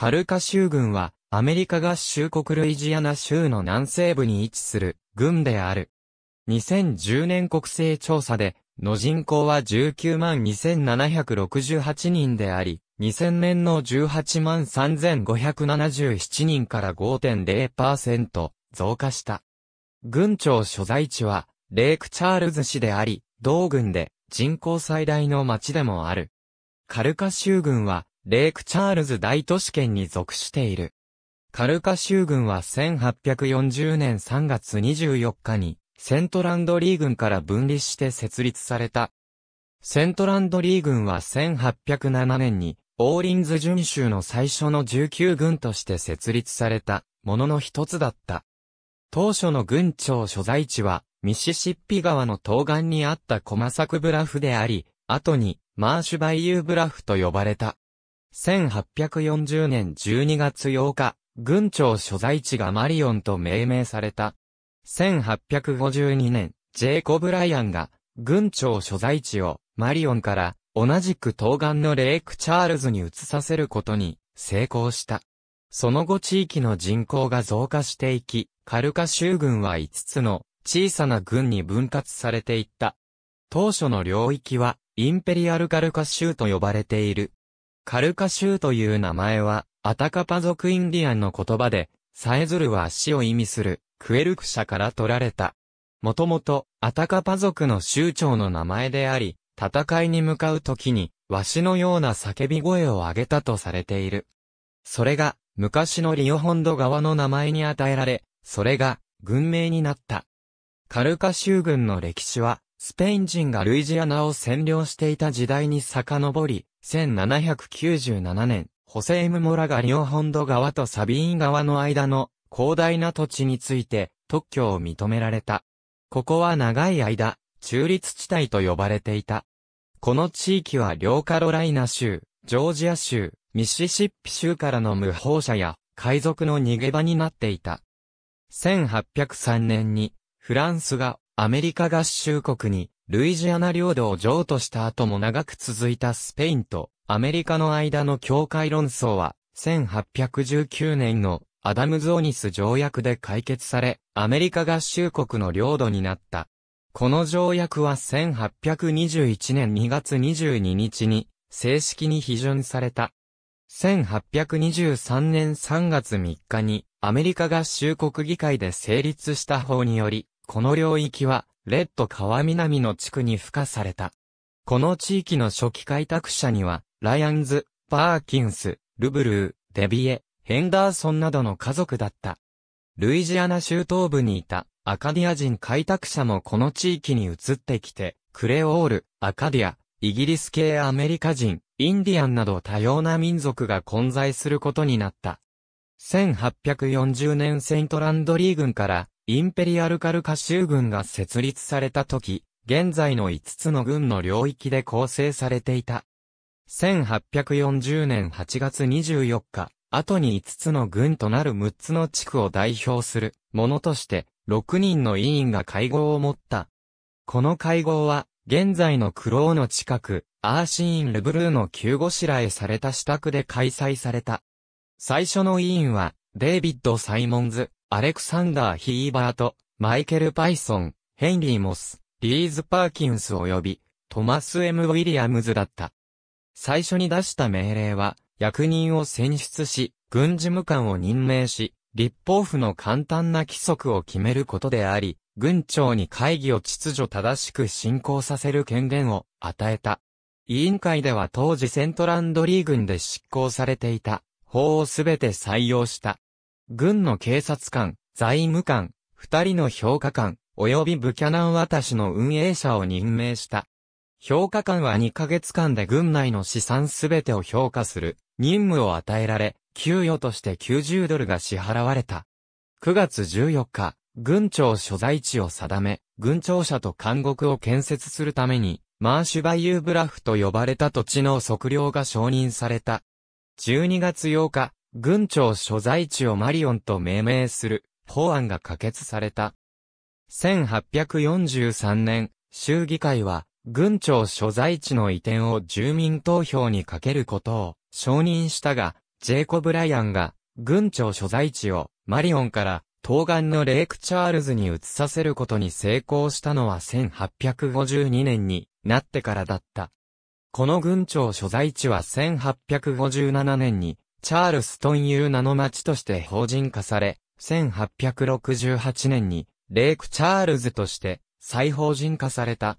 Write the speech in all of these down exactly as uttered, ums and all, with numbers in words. カルカ州軍は、アメリカ合衆国ルイジアナ州の南西部に位置する軍である。にせんじゅうねん国勢調査で、の人口は じゅうきゅうまんにせんななひゃくろくじゅうはち 人であり、にせんねんの じゅうはちまんさんぜんごひゃくななじゅうなな 人から ごてんぜろパーセント 増加した。軍庁所在地は、レイクチャールズ市であり、同郡で人口最大の町でもある。カルカ州郡は、レイクチャールズ大都市圏に属している。カルカ州郡はせんはっぴゃくよんじゅうねんさんがつにじゅうよっかに、セントランドリー郡から分離して設立された。セントランドリー郡はせんはっぴゃくななねんに、オーリンズ準州の最初のじゅうきゅう郡として設立されたものの一つだった。当初の郡庁所在地は、ミシシッピ川の東岸にあったコマサクブラフであり、後にマーシュバイユーブラフと呼ばれた。せんはっぴゃくよんじゅうねんじゅうにがつようか、郡庁所在地がマリオンと命名された。せんはっぴゃくごじゅうにねん、ジェイコブ・ライアンが、郡庁所在地をマリオンから同じく東岸のレイクチャールズに移させることに成功した。その後地域の人口が増加していき、カルカ州郡はいつつの小さな郡に分割されていった。当初の領域はインペリアルカルカ州と呼ばれている。カルカ州という名前はアタカパ族インディアンの言葉で、さえずるは足を意味するクエルク社から取られた。もともとアタカパ族の州長の名前であり、戦いに向かう時にワシのような叫び声を上げたとされている。それが昔のリオホンド川の名前に与えられ、それが郡名になった。カルカ州郡の歴史は、スペイン人がルイジアナを占領していた時代に遡り、せんななひゃくきゅうじゅうななねん、ホセ・エム・モラがリオホンド川とサビーン川の間の広大な土地について特許を認められた。ここは長い間、中立地帯と呼ばれていた。この地域は両カロライナ州、ジョージア州、ミシシッピ州からの無法者や海賊の逃げ場になっていた。せんはっぴゃくさんねんにフランスがアメリカ合衆国にルイジアナ領土を譲渡した後も長く続いたスペインとアメリカの間の境界論争はせんはっぴゃくじゅうきゅうねんのアダムズ・オニス条約で解決されアメリカ合衆国の領土になった。この条約はせんはっぴゃくにじゅういちねんにがつにじゅうににちに正式に批准された。せんはっぴゃくにじゅうさんねんさんがつみっかにアメリカ合衆国議会で成立した法により、この領域はレッド川南の地区に付加された。この地域の初期開拓者には、ライアンズ、パーキンス、ルブルー、デビエ、ヘンダーソンなどの家族だった。ルイジアナ州東部にいたアカディア人開拓者もこの地域に移ってきて、クレオール、アカディア、イギリス系アメリカ人、インディアンなど多様な民族が混在することになった。せんはっぴゃくよんじゅうねんセントランドリー郡からインペリアルカルカ州郡が設立された時、現在のいつつの郡の領域で構成されていた。せんはっぴゃくよんじゅうねんはちがつにじゅうよっか、後にいつつの郡となるむっつの地区を代表するものとして、ろくにんの委員が会合を持った。この会合は、現在のクローの近く、アーシーン・ルブルーの急ごしらえされた支度で開催された。最初の委員は、デイビッド・サイモンズ、アレクサンダー・ヒーバート、マイケル・パイソン、ヘンリー・モス、リーズ・パーキンス及び、トマス・エム・ウィリアムズだった。最初に出した命令は、役人を選出し、軍事務官を任命し、立法府の簡単な規則を決めることであり、郡庁に会議を秩序正しく進行させる権限を与えた。委員会では当時セントランドリー郡で執行されていた法をすべて採用した。郡の警察官、財務官、二人の評価官、及びブキャナン渡しの運営者を任命した。評価官はにかげつかんで郡内の資産すべてを評価する任務を与えられ、給与としてきゅうじゅうドルが支払われた。くがつじゅうよっか、郡庁所在地を定め、郡庁舎と監獄を建設するために、マーシュバイユーブラフと呼ばれた土地の測量が承認された。じゅうにがつようか、郡庁所在地をマリオンと命名する法案が可決された。せんはっぴゃくよんじゅうさんねん、州議会は、郡庁所在地の移転を住民投票にかけることを承認したが、ジェイコブ・ライアンが、軍庁所在地をマリオンから東岸のレイクチャールズに移させることに成功したのはせんはっぴゃくごじゅうにねんになってからだった。この軍庁所在地はせんはっぴゃくごじゅうななねんにチャールストンいう名の町として法人化され、せんはっぴゃくろくじゅうはちねんにレイクチャールズとして再法人化された。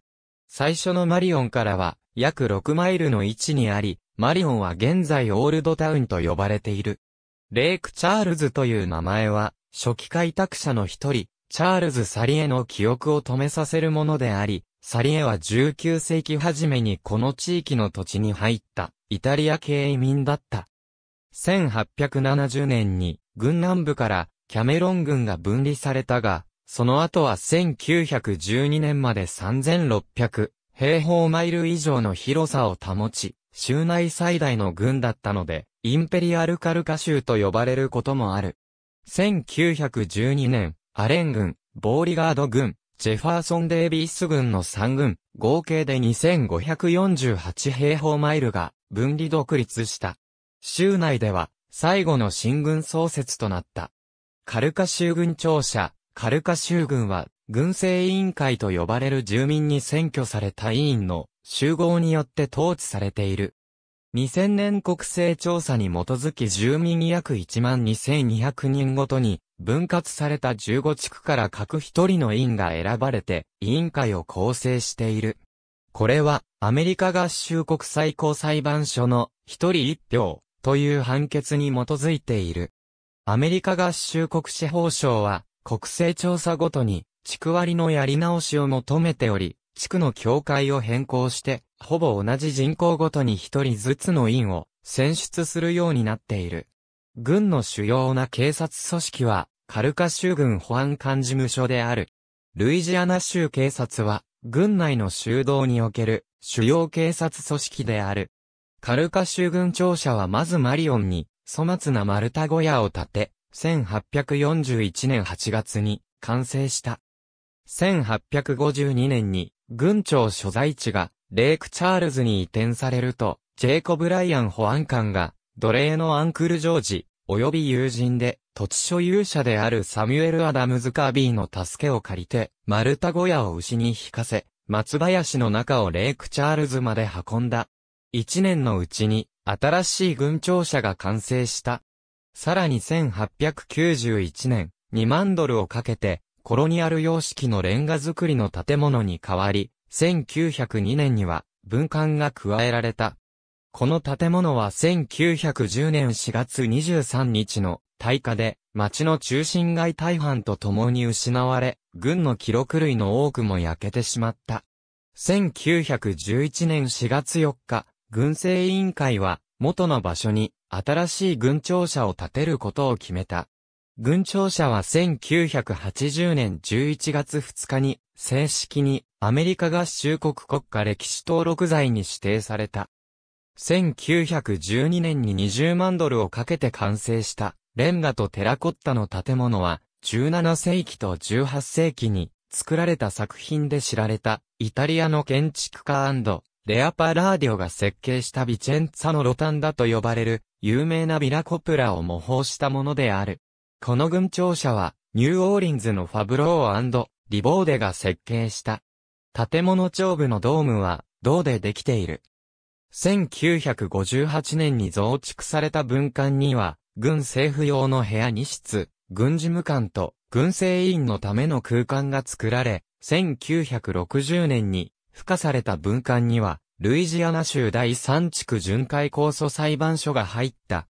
最初のマリオンからは約ろくマイルの位置にあり、マリオンは現在オールドタウンと呼ばれている。レイクチャールズという名前は、初期開拓者の一人、チャールズ・サリエの記憶を止めさせるものであり、サリエはじゅうきゅうせいき初めにこの地域の土地に入った、イタリア系移民だった。せんはっぴゃくななじゅうねんに、軍南部からキャメロン軍が分離されたが、その後はせんきゅうひゃくじゅうにねんまでさんぜんろっぴゃくへいほうマイル以上の広さを保ち、州内最大の軍だったので、インペリアルカルカ州と呼ばれることもある。せんきゅうひゃくじゅうにねん、アレン軍、ボーリガード軍、ジェファーソン・デイビス軍のさんぐん、合計でにせんごひゃくよんじゅうはちへいほうマイルが分離独立した。州内では最後の新軍創設となった。カルカ州軍庁舎、カルカ州軍は軍政委員会と呼ばれる住民に選挙された委員の集合によって統治されている。にせんねん国勢調査に基づき住民約いちまんにせんにひゃくにんごとに分割されたじゅうごちくから各一人の委員が選ばれて委員会を構成している。これはアメリカ合衆国最高裁判所の一人一票という判決に基づいている。アメリカ合衆国司法省は国勢調査ごとに地区割のやり直しを求めており、地区の境界を変更して、ほぼ同じ人口ごとに一人ずつの委員を選出するようになっている。軍の主要な警察組織は、カルカ州軍保安官事務所である。ルイジアナ州警察は、軍内の州道における主要警察組織である。カルカ州軍庁舎はまずマリオンに粗末な丸太小屋を建て、せんはっぴゃくよんじゅういちねんはちがつに完成した。せんはっぴゃくごじゅうにねんに軍庁所在地がレイクチャールズに移転されると、ジェイコブ・ライアン保安官が奴隷のアンクル・ジョージ、及び友人で土地所有者であるサミュエル・アダムズ・カービーの助けを借りて、丸太小屋を牛に引かせ、松林の中をレイクチャールズまで運んだ。一年のうちに新しい軍庁舎が完成した。さらにせんはっぴゃくきゅうじゅういちねん、にまんドルをかけて、コロニアル様式のレンガ造りの建物に変わり、せんきゅうひゃくにねんには分館が加えられた。この建物はせんきゅうひゃくじゅうねんしがつにじゅうさんにちの大火で町の中心街大半と共に失われ、軍の記録類の多くも焼けてしまった。せんきゅうひゃくじゅういちねんしがつよっか、軍政委員会は元の場所に新しい軍庁舎を建てることを決めた。軍庁舎はせんきゅうひゃくはちじゅうねんじゅういちがつふつかに正式にアメリカ合衆国国家歴史登録財に指定された。せんきゅうひゃくじゅうにねんににじゅうまんドルをかけて完成したレンガとテラコッタの建物はじゅうななせいきとじゅうはっせいきに作られた作品で知られたイタリアの建築家&レア・パラーディオが設計したビチェンツァのロタンダと呼ばれる有名なビラコプラを模倣したものである。この軍庁舎は、ニューオーリンズのファブロー&リボーデが設計した。建物頂部のドームは、銅でできている。せんきゅうひゃくごじゅうはちねんに増築された分館には、軍政府用の部屋にしつ、軍事務官と軍政委員のための空間が作られ、せんきゅうひゃくろくじゅうねんに、付加された分館には、ルイジアナ州だいさんちく巡回控訴裁判所が入った。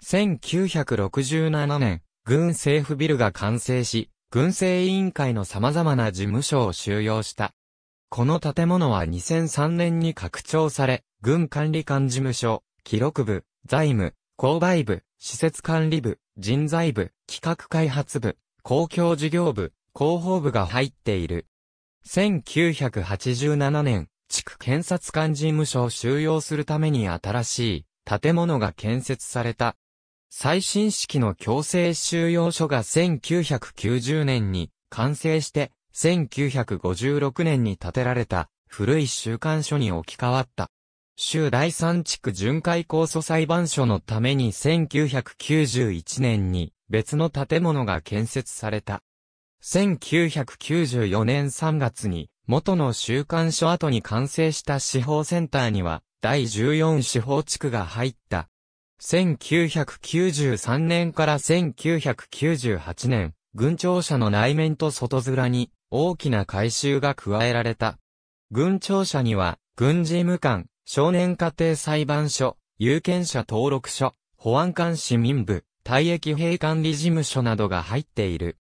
せんきゅうひゃくろくじゅうななねん、軍政府ビルが完成し、軍政委員会の様々な事務所を収容した。この建物はにせんさんねんに拡張され、軍管理官事務所、記録部、財務、購買部、施設管理部、人材部、企画開発部、公共事業部、広報部が入っている。せんきゅうひゃくはちじゅうななねん、地区検察官事務所を収容するために新しい建物が建設された。最新式の強制収容所がせんきゅうひゃくきゅうじゅうねんに完成して、せんきゅうひゃくごじゅうろくねんに建てられた古い収監所に置き換わった。州だいさん地区巡回控訴裁判所のためにせんきゅうひゃくきゅうじゅういちねんに別の建物が建設された。せんきゅうひゃくきゅうじゅうよねんさんがつに元の収監所跡に完成した司法センターにはだいじゅうよん司法地区が入った。せんきゅうひゃくきゅうじゅうさんねんからせんきゅうひゃくきゅうじゅうはちねん、軍庁舎の内面と外面に大きな改修が加えられた。軍庁舎には軍事務官、少年家庭裁判所、有権者登録所、保安官市民部、退役兵管理事務所などが入っている。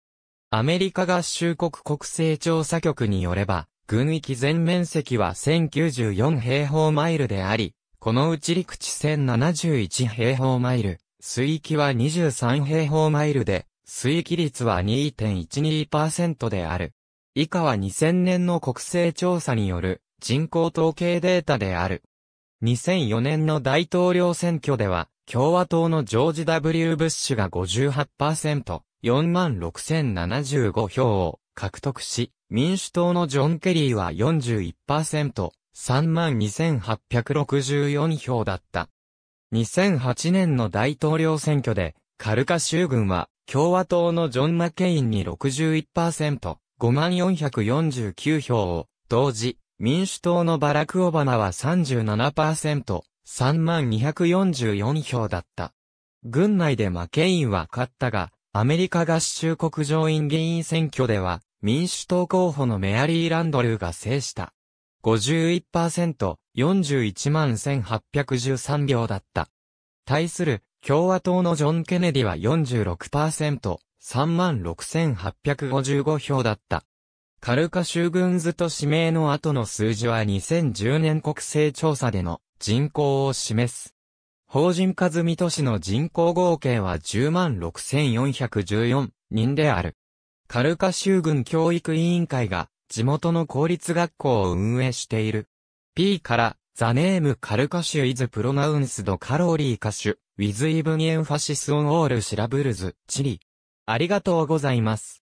アメリカ合衆国国勢調査局によれば、軍域全面積はせんきゅうじゅうよんへいほうマイルであり、このうち陸地せんななじゅういちへいほうマイル、水域はにじゅうさんへいほうマイルで、水域率は にてんいちにパーセント である。以下はにせんねんの国勢調査による人口統計データである。にせんよねんの大統領選挙では、共和党のジョージ ダブリュー ブッシュが ごじゅうはちパーセント、よんまんろくせんななじゅうごひょうを獲得し、民主党のジョン・ケリーは よんじゅういちパーセント、さんまんにせんはっぴゃくろくじゅうよんひょうだった。にせんはちねんの大統領選挙で、カルカ州郡は共和党のジョン・マケインに ろくじゅういちパーセント、ごまんよんひゃくよんじゅうきゅうひょうを、同時、民主党のバラク・オバマは さんじゅうななパーセント、さんまんにひゃくよんじゅうよんひょうだった。郡内でマケインは勝ったが、アメリカ合衆国上院議員選挙では、民主党候補のメアリー・ランドルーが制した。ごじゅういちパーセント、よんじゅういちまんせんはっぴゃくじゅうさんひょうだった。対する、共和党のジョン・ケネディは よんじゅうろくパーセント、さんまんろくせんはっぴゃくごじゅうごひょうだった。カルカ州郡図と指名の後の数字はにせんじゅうねん国勢調査での人口を示す。法人化済み都市の人口合計は じゅうまんろくせんよんひゃくじゅうよんにんである。カルカ州郡教育委員会が地元の公立学校を運営している。P から、The name カルカ州 is pronounced カロリーカ州 with even emphasis on all syllables チリ。ありがとうございます。